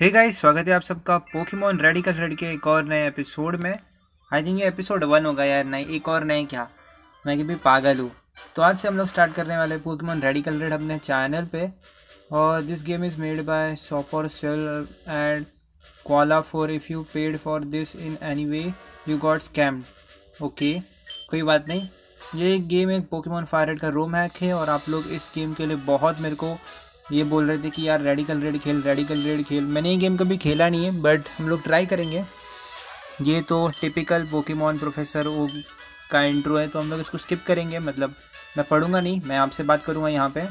Hey guys, स्वागत है आप सबका पोकेमॉन रेडिकल रेड के एक और नए एपिसोड में। आई थिंक ये एपिसोड 1 होगा यार, नहीं एक और नए, क्या मैं कि भी पागल हूँ। तो आज से हम लोग स्टार्ट करने वाले पोकेमॉन रेडिकल रेड अपने चैनल पे। और this game is made by sopper cell and koala for if you paid for this in any way you got scammed. Okay, कोई बात नहीं। ये गेम एक पोकेमॉन फायर रेड का रोम हैक है और आप लोग इस गेम के लिए बहुत मेरे को ये बोल रहे थे कि यार रेडिकल रेड खेल, रेडिकल रेड खेल। मैंने ये गेम कभी खेला नहीं है बट हम लोग ट्राई करेंगे। ये तो टिपिकल पोकेमॉन प्रोफेसर ओक का इंट्रो है तो हम लोग इसको स्किप करेंगे। मतलब मैं पढ़ूंगा नहीं, मैं आपसे बात करूंगा यहाँ पे।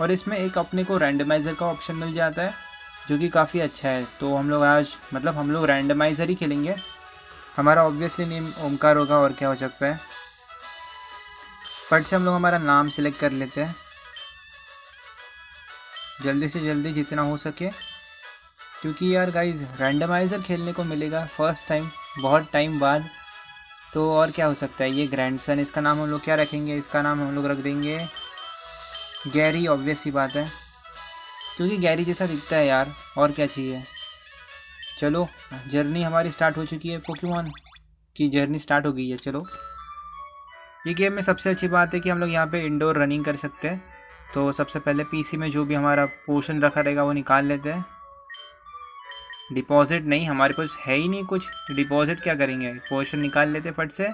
और इसमें एक अपने को रैंडमाइज़र का ऑप्शन मिल जाता है जो कि काफ़ी अच्छा है। तो हम लोग आज मतलब हम लोग रैंडमाइज़र ही खेलेंगे। हमारा ऑब्वियसली नेम ओमकार होगा और क्या हो सकता है। फट से हम लोग हमारा नाम सिलेक्ट कर लेते हैं जल्दी से जल्दी जितना हो सके, क्योंकि यार गाइज रैंडमाइज़र खेलने को मिलेगा फर्स्ट टाइम बहुत टाइम बाद। तो और क्या हो सकता है। ये ग्रैंडसन, इसका नाम हम लोग क्या रखेंगे, इसका नाम हम लोग रख देंगे गैरी। ऑब्वियस ही बात है क्योंकि गैरी जैसा दिखता है यार, और क्या चाहिए। चलो जर्नी हमारी स्टार्ट हो चुकी है, पोकेमॉन की जर्नी स्टार्ट हो गई है। चलो, ये गेम में सबसे अच्छी बात है कि हम लोग यहाँ पे इंडोर रनिंग कर सकते हैं। तो सबसे पहले पीसी में जो भी हमारा पोशन रखा रहेगा वो निकाल लेते हैं। डिपॉजिट नहीं, हमारे पास है ही नहीं कुछ, डिपॉजिट क्या करेंगे। पोशन निकाल लेते फट से।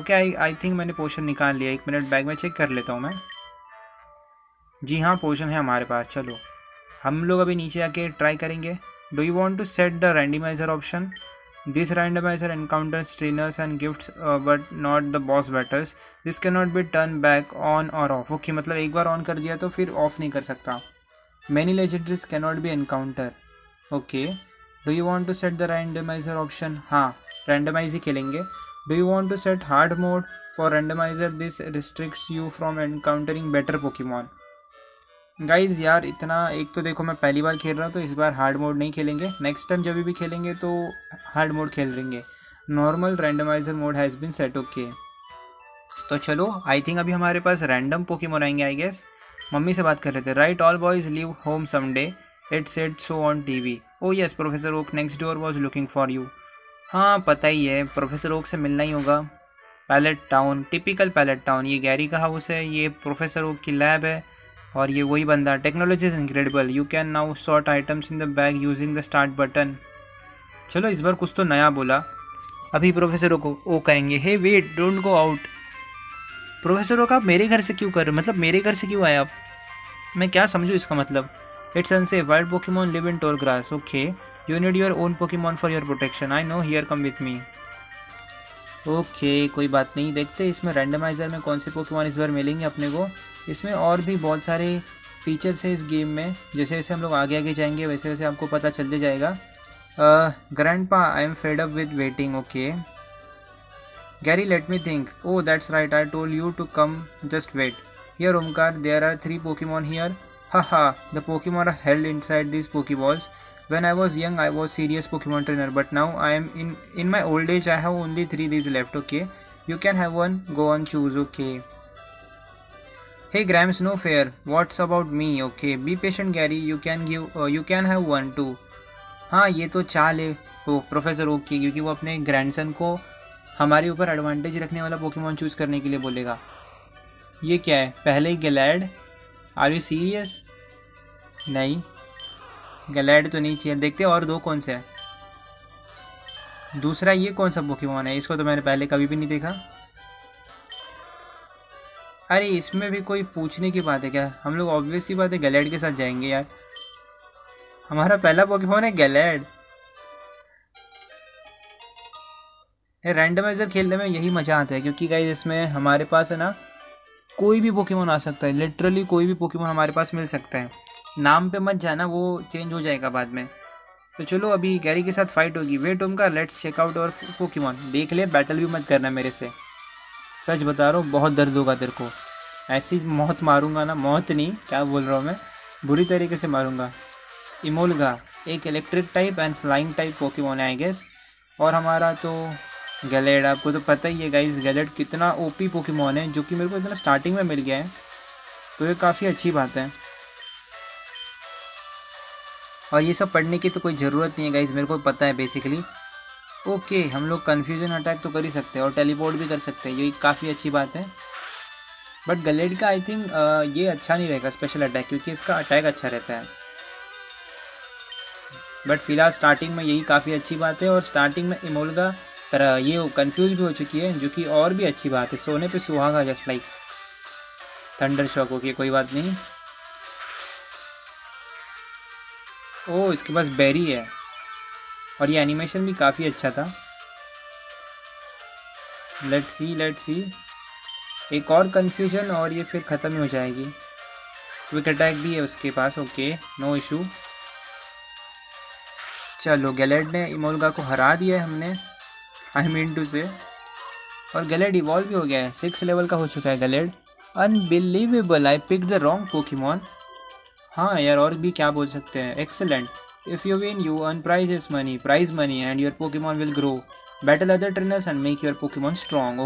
ओके, आई थिंक मैंने पोशन निकाल लिया। 1 मिनट बैग में चेक कर लेता हूँ मैं। जी हाँ, पोशन है हमारे पास। चलो हम लोग अभी नीचे आके ट्राई करेंगे। Do you want to set the randomizer option? This randomizer encounters trainers and gifts but not the boss battles. This cannot be turned back on or off. Okay, मतलब एक बार ऑन कर दिया तो फिर ऑफ नहीं कर सकता। Many legendaries cannot be encountered. Okay. Do you want to set the randomizer option? हाँ, randomize ही खेलेंगे। Do you want to set hard mode for randomizer? This restricts you from encountering better Pokemon. Guys यार इतना, एक तो देखो मैं पहली बार खेल रहा हूँ तो इस बार हार्ड मोड नहीं खेलेंगे। नेक्स्ट टाइम जब भी खेलेंगे तो हार्ड मोड खेल लेंगे। Normal randomizer mode has been set. Okay, तो चलो आई थिंक अभी हमारे पास रैंडम पोकेमॉन आएंगे आई गेस। मम्मी से बात कर रहे थे। Right, all boys leave home someday, it said so on TV. Oh yes, professor Oak next door was looking for you. हाँ पता ही है, प्रोफेसर ओक से मिलना ही होगा। Pallet town, typical Pallet town. ये गैरी का हाउस है, ये प्रोफेसर ओक की लैब है और ये वही बंदा। Technology is incredible, you can now sort items in the bag using the start button. चलो इस बार कुछ तो नया बोला। अभी प्रोफेसर को ओ कहेंगे, hey wait don't go out. Professor Oak आप मेरे घर से क्यों कर रहे हो, मतलब मेरे घर से क्यों आए आप, मैं क्या समझूँ इसका मतलब। It's unsafe, wild Pokemon live in tall grass. Okay, you need your own Pokemon for your protection. I know, here come with me. Okay, कोई बात नहीं। देखते इसमें रैंडमाइज़र में कौन से पोकेमॉन इस बार मिलेंगे अपने को। इसमें और भी बहुत सारे फीचर्स हैं इस गेम में। जैसे जैसे हम लोग आगे आगे जाएंगे वैसे वैसे आपको पता चलते जाएगा। Grandpa, I am fed up with waiting. Okay Gary, let me think. Oh that's right, I told you to come, just wait here. Omkar, there are 3 Pokemon here. Ha, the Pokemon are held inside this Pokeballs. When I was young, I was serious Pokemon trainer, but now I am in my old age. I have only 3 days left. Okay, you can have one. Go on, choose. Okay. Hey, Grams, no fair. What's about me? Okay, be patient, Gary. You can give. You can have one too. हाँ, ये तो चाल है professor okay की, क्योंकि वो अपने grandson को हमारे ऊपर एडवांटेज रखने वाला पोकेमॉन चूज करने के लिए बोलेगा। ये क्या है, पहले ही गैलेड। Are you serious? नहीं, गैलेड तो नहीं चाहिए। देखते हैं और 2 कौन से हैं। दूसरा ये कौन सा पोकेमॉन है, इसको तो मैंने पहले कभी भी नहीं देखा। अरे इसमें भी कोई पूछने की बात है क्या। हम लोग ऑब्वियस ही बात है गैलेड के साथ जाएंगे यार। हमारा पहला पोकेमॉन है गैलेड। रैंडमाइजर खेलने में यही मज़ा आता है क्योंकि गाइस इसमें हमारे पास है ना कोई भी पोकेमॉन आ सकता है। लिटरली कोई भी पोकेमॉन हमारे पास मिल सकता है। नाम पे मत जाना, वो चेंज हो जाएगा बाद में। तो चलो अभी गैरी के साथ फाइट होगी। Wait Omkar, let's check out और पोकेमॉन। देख ले, बैटल भी मत करना मेरे से, सच बता रहा हूँ। बहुत दर्द होगा तेरे को, ऐसी मौत मारूंगा ना। मौत नहीं, क्या बोल रहा हूँ मैं, बुरी तरीके से मारूंगा। इमोलगा, एक electric type and flying type Pokemon है आई गेस। और हमारा तो गैलेड, आपको तो पता ही है गाइज गैलेड कितना ओपी पोकेमॉन है, जो कि मेरे को इतना स्टार्टिंग में मिल गया है तो ये काफ़ी अच्छी बात है। और ये सब पढ़ने की तो कोई ज़रूरत नहीं है गाइस, मेरे को पता है बेसिकली। ओके हम लोग कन्फ्यूजन अटैक तो कर ही सकते हैं और टेलीपोर्ट भी कर सकते हैं, ये काफ़ी अच्छी बात है। बट गलेड का आई थिंक ये अच्छा नहीं रहेगा स्पेशल अटैक, क्योंकि इसका अटैक अच्छा रहता है। बट फिलहाल स्टार्टिंग में यही काफ़ी अच्छी बात है, और स्टार्टिंग में इमोलगा पर ये कंफ्यूज भी हो चुकी है, जो कि और भी अच्छी बात है। सोने पे सुहागा, जस्ट लाइक थंडर शॉक हो गया, कोई बात नहीं। ओ इसके पास बेरी है, और ये एनिमेशन भी काफ़ी अच्छा था। लेट्स सी एक और कन्फ्यूजन और ये फिर ख़त्म ही हो जाएगी। क्विक अटैक भी है उसके पास, ओके नो इशू। चलो गैलेड ने इमोलगा को हरा दिया है हमने, आई मीन टू से। और गैलेड इवॉल्व भी हो गया है, 6 लेवल का हो चुका है Gallade. Unbelievable, I pick the wrong Pokemon. हाँ यार और भी क्या बोल सकते हैं। Excellent, if you win you earn prize money and your Pokemon will grow, battle other trainers and make your Pokemon strong.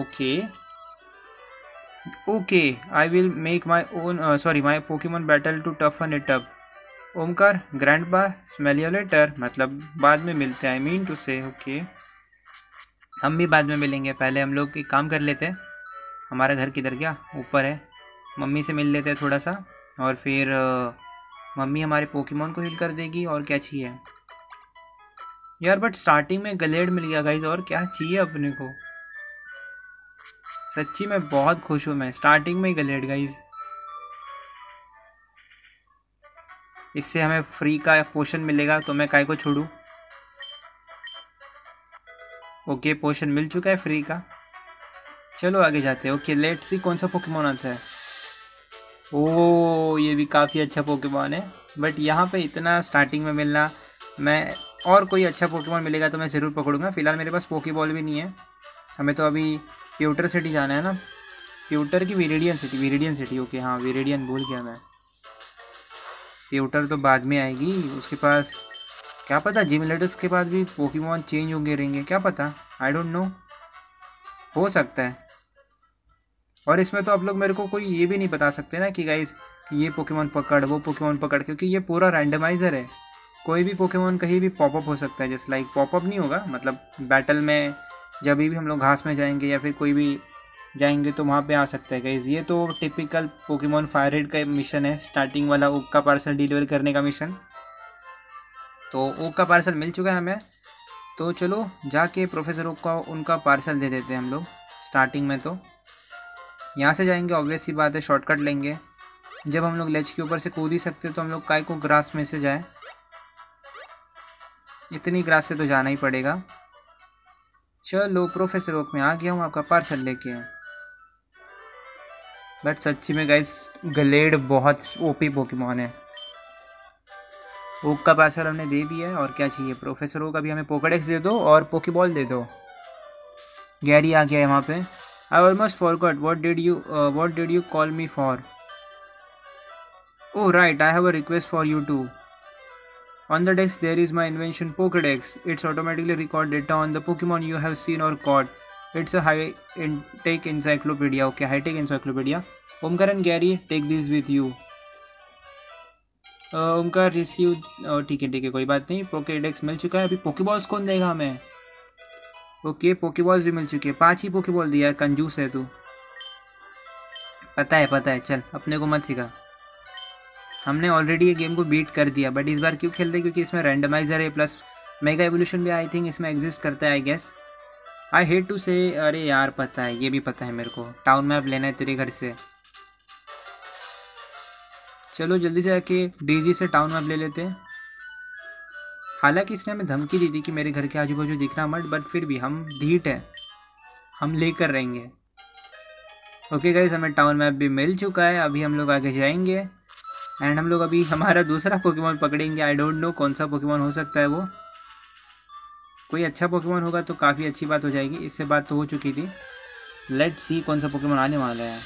Okay I will make my own my Pokemon battle to toughen it up. Omkar grandpa smell you later, मतलब बाद में मिलते हैं, I mean to say. Okay हम भी बाद में मिलेंगे, पहले हम लोग एक काम कर लेते हैं। हमारा घर किधर गया, ऊपर है, मम्मी से मिल लेते हैं थोड़ा सा, और फिर मम्मी हमारे पोकेमॉन को हील कर देगी। और क्या चाहिए यार, बट स्टार्टिंग में गलेड मिल गया गाइज, और क्या चाहिए अपने को। सच्ची में बहुत खुश हूँ मैं, स्टार्टिंग में ही गलेड गाइज। इससे हमें फ्री का पोशन मिलेगा, तो मैं काय को छोड़ूं। ओके पोशन मिल चुका है फ्री का, चलो आगे जाते हैं। ओके लेट्स सी कौन सा पोकेमॉन आता है। ओ ये भी काफ़ी अच्छा पोकेमॉन है, बट यहाँ पे इतना स्टार्टिंग में मिलना, मैं और कोई अच्छा पोकेमॉन मिलेगा तो मैं ज़रूर पकड़ूंगा। फ़िलहाल मेरे पास पोकेबॉल भी नहीं है, हमें तो अभी प्यूटर सिटी जाना है ना, प्यूटर की विरिडियन सिटी। ओके हाँ विरिडियन भूल गया मैं, प्यूटर तो बाद में आएगी। उसके पास क्या पता, जिम लीडर्स के बाद भी पोकेमॉन चेंज होंगे रहेंगे, क्या पता, आई डोंट नो, हो सकता है। और इसमें तो आप लोग मेरे को कोई ये भी नहीं बता सकते ना कि गाइस ये पोकेमॉन पकड़ वो पोकेमॉन पकड़, क्योंकि ये पूरा रैंडमाइज़र है। कोई भी पोकेमॉन कहीं भी पॉपअप हो सकता है, जैसे लाइक पॉपअप नहीं होगा, मतलब बैटल में जब भी हम लोग घास में जाएंगे या फिर कोई भी जाएंगे तो वहाँ पे आ सकता है गाइस। ये तो टिपिकल पोकेमॉन फायर रेड का मिशन है, स्टार्टिंग वाला ओक का पार्सल डिलीवर करने का मिशन। तो ओक का पार्सल मिल चुका है हमें, तो चलो जाके प्रोफेसर ओक का उनका पार्सल दे देते हैं हम लोग। स्टार्टिंग में तो यहाँ से जाएंगे, ऑब्वियस ही बात है शॉर्टकट लेंगे। जब हम लोग लेच के ऊपर से कूद ही सकते तो हम लोग काय को ग्रास में से जाए, इतनी ग्रास से तो जाना ही पड़ेगा। चलो प्रोफेसर ओक में आ गया हूँ आपका पार्सल लेके। बट सच्ची में गाइस गलेड बहुत ओपी पोकेमॉन है। ओक का पार्सल हमने दे दिया है, और क्या चाहिए। प्रोफेसर ओक अभी हमें पोकेडेक्स दे दो और पोकेबॉल दे दो। गैरी आ गया है वहाँ पे। I almost forgot what did you call me for. Oh right, I have a request for you too. On the desk there is my invention Pokedex. It's automatically record data on the Pokemon you have seen or caught. It's a high-tech encyclopedia. Okay, high-tech encyclopedia. Omkar and Gary, take this with you. Omkar received. ठीक है कोई बात नहीं। Pokedex मिल चुका है। अभी Pokeballs कौन देगा हमें? ओके Pokeballs भी मिल चुके हैं। 5 ही Pokeball दिया, कंजूस है तू। पता है चल अपने को मत सिखा। हमने ऑलरेडी ये गेम को बीट कर दिया, बट इस बार क्यों खेल रहे, क्योंकि इसमें रैंडमाइजर है प्लस मेगा एवोल्यूशन भी आई थिंक इसमें एग्जिस्ट करता है I guess. I hate to say, अरे यार पता है, ये भी पता है मेरे को। टाउन मैप लेना है तेरे घर से, चलो जल्दी से आके डीजी से टाउन मैप ले लेते हैं। हालांकि इसने हमें धमकी दी थी कि मेरे घर के आजू बाजू दिखना मत, बट फिर भी हम धीट है, हम लेकर रहेंगे। ओके गाइस हमें टाउन मैप भी मिल चुका है, अभी हम लोग आगे जाएंगे एंड हम लोग अभी हमारा दूसरा पोकेमॉन पकड़ेंगे। आई डोंट नो कौन सा पोकेमॉन हो सकता है वो, कोई अच्छा पोकेमॉन होगा तो काफ़ी अच्छी बात हो जाएगी। इससे बात तो हो चुकी थी। लेट्स सी कौन सा पोकेमॉन आने वाला है।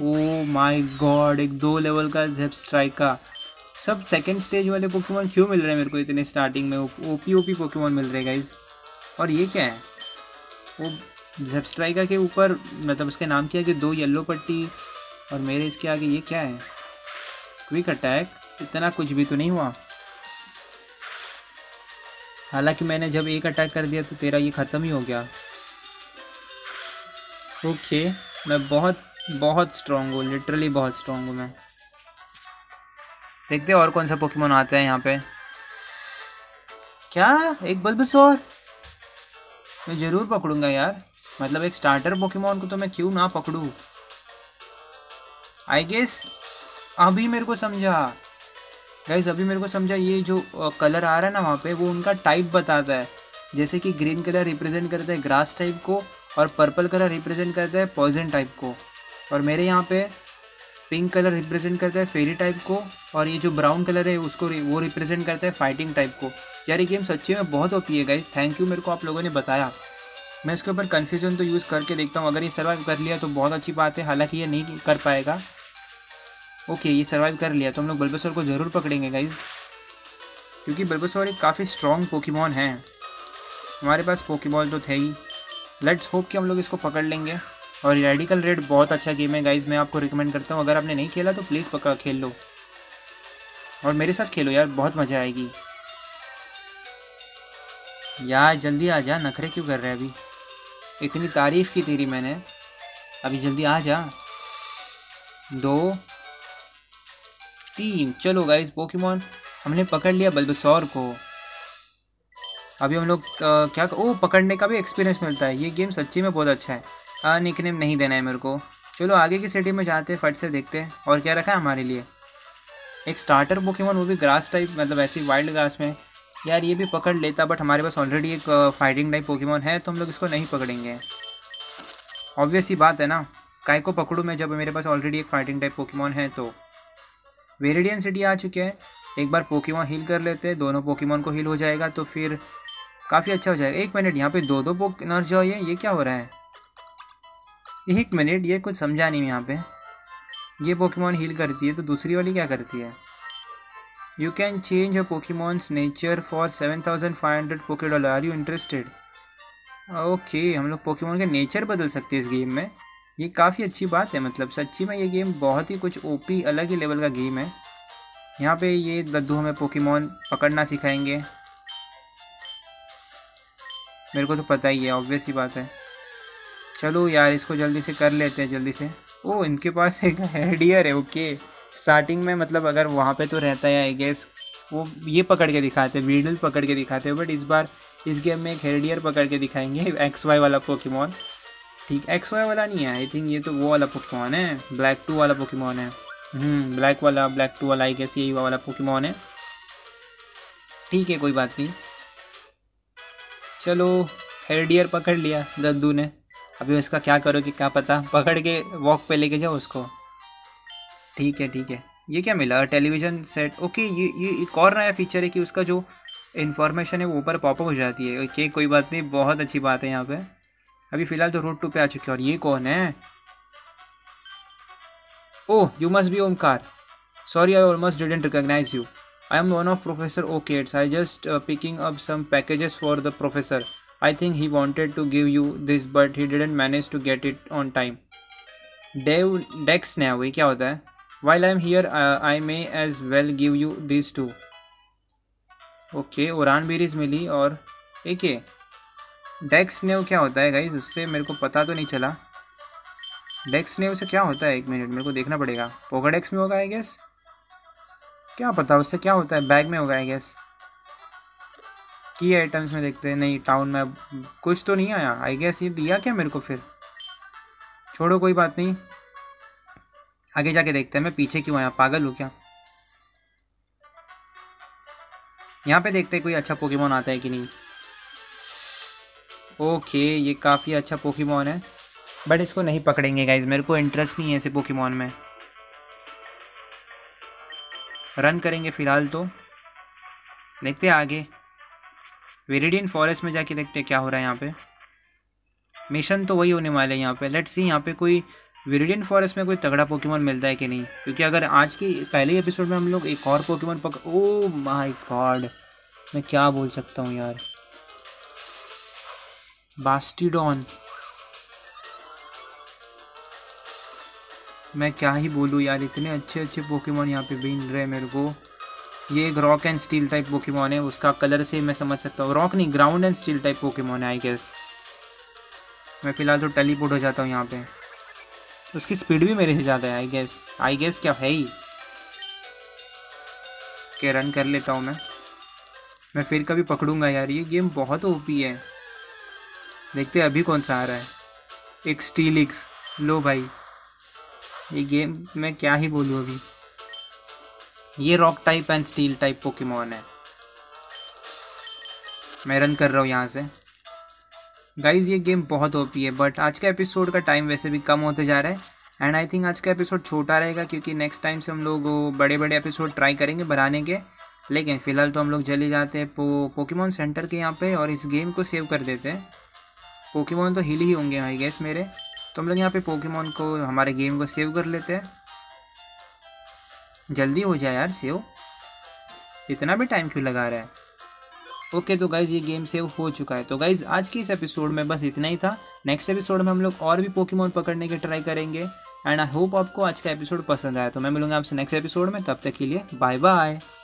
ओ माय गॉड, एक 2 लेवल का ज़ेपस्ट्राइक का। सब सेकंड स्टेज वाले पोकेमॉन क्यों मिल रहे हैं मेरे को, इतने स्टार्टिंग में ओपी पोकेमॉन मिल रहे गाइज। और ये क्या है, वो ज़ेपस्ट्राइक के ऊपर, मतलब उसके नाम के आगे 2 येलो पट्टी और मेरे इसके आगे ये क्या है। क्विक अटैक, इतना कुछ भी तो नहीं हुआ। हालांकि मैंने जब एक अटैक कर दिया तो तेरा ये ख़त्म ही हो गया। ओके मैं बहुत स्ट्रांग हूँ, लिटरली बहुत स्ट्रांग हूँ मैं। देखते हैं और कौन सा पोकेमॉन आता है यहाँ पे। क्या एक बल्बसौर मैं ज़रूर पकड़ूंगा यार, मतलब एक स्टार्टर पोकेमॉन को तो मैं क्यों ना पकड़ूँ। आई गेस अभी मेरे को समझा गाइस, अभी मेरे को समझा, ये जो कलर आ रहा है ना वहाँ पे, वो उनका टाइप बताता है। जैसे कि ग्रीन कलर रिप्रेजेंट करता है ग्रास टाइप को, और पर्पल कलर रिप्रेजेंट करता है पॉइजन टाइप को, और मेरे यहाँ पे पिंक कलर रिप्रेजेंट करता है फेरी टाइप को, और ये जो ब्राउन कलर है उसको वो रिप्रेजेंट करता है फाइटिंग टाइप को। यार ये गेम सच्ची में बहुत ओपी है गाइस, थैंक यू मेरे को आप लोगों ने बताया। मैं इसके ऊपर कन्फ्यूजन तो यूज़ करके देखता हूँ, अगर ये सर्वाइव कर लिया तो बहुत अच्छी बात है, हालाँकि ये नहीं कर पाएगा। ओके ये सर्वाइव कर लिया तो हम लोग बल्बसौर को ज़रूर पकड़ेंगे गाइज, क्योंकि बल्बसौर एक काफ़ी स्ट्रॉन्ग पोकेमॉन है। हमारे पास पोकेबॉल तो थे ही, लेट्स होप कि हम लोग इसको पकड़ लेंगे। और रेडिकल रेड बहुत अच्छा गेम है गाइज, मैं आपको रिकमेंड करता हूँ, अगर आपने नहीं खेला तो प्लीज़ खेल लो, और मेरे साथ खेलो यार, बहुत मज़ा आएगी। यार जल्दी आ जा, नखरे क्यों कर रहे हैं अभी, इतनी तारीफ़ की तेरी मैंने, अभी जल्दी आ जा। 2, 3 चलो गाइज पोकेमॉन हमने पकड़ लिया बल्बसौर को। अभी हम लोग क्या ओ पकड़ने का भी एक्सपीरियंस मिलता है, ये गेम सच्ची में बहुत अच्छा है। निकनेम नहीं देना है मेरे को, चलो आगे की सिटी में जाते हैं, फट से देखते हैं और क्या रखा है हमारे लिए। एक स्टार्टर पोकेमॉन, वो भी ग्रास टाइप, मतलब ऐसी वाइल्ड ग्रास में। यार ये भी पकड़ लेता, बट हमारे पास ऑलरेडी एक फाइटिंग टाइप पोकेमॉन है तो हम लोग इसको नहीं पकड़ेंगे, ऑब्वियस ही बात है ना। काय को पकड़ूँ मैं जब मेरे पास ऑलरेडी एक फाइटिंग टाइप पोकेमॉन है। तो वेरिडियन सिटी आ चुके हैं, एक बार पोकेमॉन हील कर लेते हैं, दोनों पोकेमॉन को हील हो जाएगा तो फिर काफ़ी अच्छा हो जाएगा। एक मिनट यहाँ पे दो पोकेमॉन जो है, ये क्या हो रहा है, एक मिनट ये कुछ समझा नहीं। यहाँ पे ये पोकेमॉन हील करती है तो दूसरी वाली क्या करती है। You can change a Pokemon's nature for 7500 Pokedollar, are you interested. Okay हम लोग पोकेमॉन के नेचर बदल सकते हैं इस गेम में, ये काफ़ी अच्छी बात है। मतलब सच्ची में ये गेम बहुत ही कुछ ओपी, अलग ही लेवल का गेम है। यहाँ पे ये दद्दू हमें पोकेमॉन पकड़ना सिखाएंगे, मेरे को तो पता ही है, ऑब्वियस ही बात है। चलो यार इसको जल्दी से कर लेते हैं, जल्दी से। ओ इनके पास एक हेडियर है, ओके स्टार्टिंग में मतलब अगर वहाँ पे तो रहता है आई गेस, वो ये पकड़ के दिखाते हैं, वीडल पकड़ के दिखाते हैं, बट इस बार इस गेम में एक हेडियर पकड़ के दिखाएंगे, XY वाला पोकेमॉन। ठीक XY वाला नहीं है, आई थिंक ये तो वो वाला पोकेमॉन है, ब्लैक 2 वाला पोकेमॉन है। ब्लैक वाला, ब्लैक 2 वाला आई गेस यही वाला पोकेमॉन है। ठीक है कोई बात नहीं, चलो हेडियर पकड़ लिया दद्दू ने। अभी इसका क्या करो कि क्या पता, पकड़ के वॉक पे लेके जाओ उसको। ठीक है ठीक है, ये क्या मिला, टेलीविज़न सेट। ओके ये एक और नया फीचर है कि उसका जो इन्फॉर्मेशन है वो ऊपर पॉपअप हो जाती है। ओके कोई बात नहीं, बहुत अच्छी बात है। यहाँ पे अभी फ़िलहाल तो रोड 2 पे आ चुके हैं। और ये कौन है, oh you must be Omkar, sorry I almost didn't recognize you, I am one of professor Oak kids, I just picking up some packages for the professor, I think he wanted to give you this but he didn't manage to get it on time. Dex नया हुई, क्या होता है, while I am here I may as well give you this too. Okay Oran berries मिली, और एक डेक्स नेव क्या होता है गाइज, उससे मेरे को पता तो नहीं चला। डेक्स नेव से क्या होता है, एक मिनट मेरे को देखना पड़ेगा, पोकेडेक्स में होगा आई गेस, क्या पता उससे क्या होता है, बैग में होगा आई गेस। की आइटम्स में देखते हैं, नहीं टाउन में कुछ तो नहीं आया आई गेस, ये दिया क्या मेरे को, फिर छोड़ो कोई बात नहीं, आगे जाके देखते हैं। मैं पीछे क्यों आया, पागल हूँ क्या। यहाँ पे देखते हैं कोई अच्छा पोकेमॉन आता है कि नहीं। ओके ये काफ़ी अच्छा पोकेमॉन है, बट इसको नहीं पकड़ेंगे गाइज, मेरे को इंटरेस्ट नहीं है ऐसे पोकेमॉन में। रन करेंगे फ़िलहाल तो, देखते हैं आगे वेरिडियन फॉरेस्ट में जाके देखते हैं क्या हो रहा है। यहाँ पे मिशन तो वही होने वाला है। यहाँ पे लेट्स सी यहाँ पे कोई वेरिडियन फॉरेस्ट में कोई तगड़ा पोकेमॉन मिलता है कि नहीं, क्योंकि अगर आज की पहले एपिसोड में हम लोग एक और पोकेमॉन ओ माई गॉड मैं क्या बोल सकता हूँ यार, बास्टिडॉन, मैं क्या ही बोलूँ यार, इतने अच्छे अच्छे पोकेमॉन यहाँ पे मिल रहे हैं मेरे को। ये rock and steel type Pokemon है, उसका कलर से मैं समझ सकता हूँ। रॉक नहीं, ground and steel type Pokemon है आई गेस। मैं फ़िलहाल तो टेलीपोर्ट हो जाता हूँ यहाँ पे। उसकी स्पीड भी मेरे से ज़्यादा है आई गेस क्या है ही के। रन कर लेता हूँ मैं फिर कभी पकड़ूंगा यार, ये गेम बहुत ओपी है। देखते हैं अभी कौन सा आ रहा है। एक स्टीलिक्स, लो भाई, ये गेम मैं क्या ही बोलूँ अभी। ये rock type and steel type Pokemon है। मैं रन कर रहा हूँ यहाँ से। गाइज ये गेम बहुत ओपी है, बट आज का एपिसोड का टाइम वैसे भी कम होते जा रहा है एंड आई थिंक आज का एपिसोड छोटा रहेगा, क्योंकि नेक्स्ट टाइम से हम लोग बड़े बड़े एपिसोड ट्राई करेंगे बनाने के। लेकिन फ़िलहाल तो हम लोग चले जाते हैं पोकेमॉन सेंटर के यहाँ पे और इस गेम को सेव कर देते हैं। पोकेमॉन तो हिल ही होंगे आई गेस मेरे, तो हम लोग यहाँ पे पोकेमॉन को, हमारे गेम को सेव कर लेते हैं। जल्दी हो जाए यार सेव, इतना भी टाइम क्यों लगा रहा है। ओके तो गाइज़ ये गेम सेव हो चुका है। तो गाइज़ आज की इस एपिसोड में बस इतना ही था। नेक्स्ट एपिसोड में हम लोग और भी पोकेमॉन पकड़ने की ट्राई करेंगे एंड आई होप आपको आज का एपिसोड पसंद आया। तो मैं मिलूंगा आपसे नेक्स्ट एपिसोड में, तब तक के लिए बाय बाय।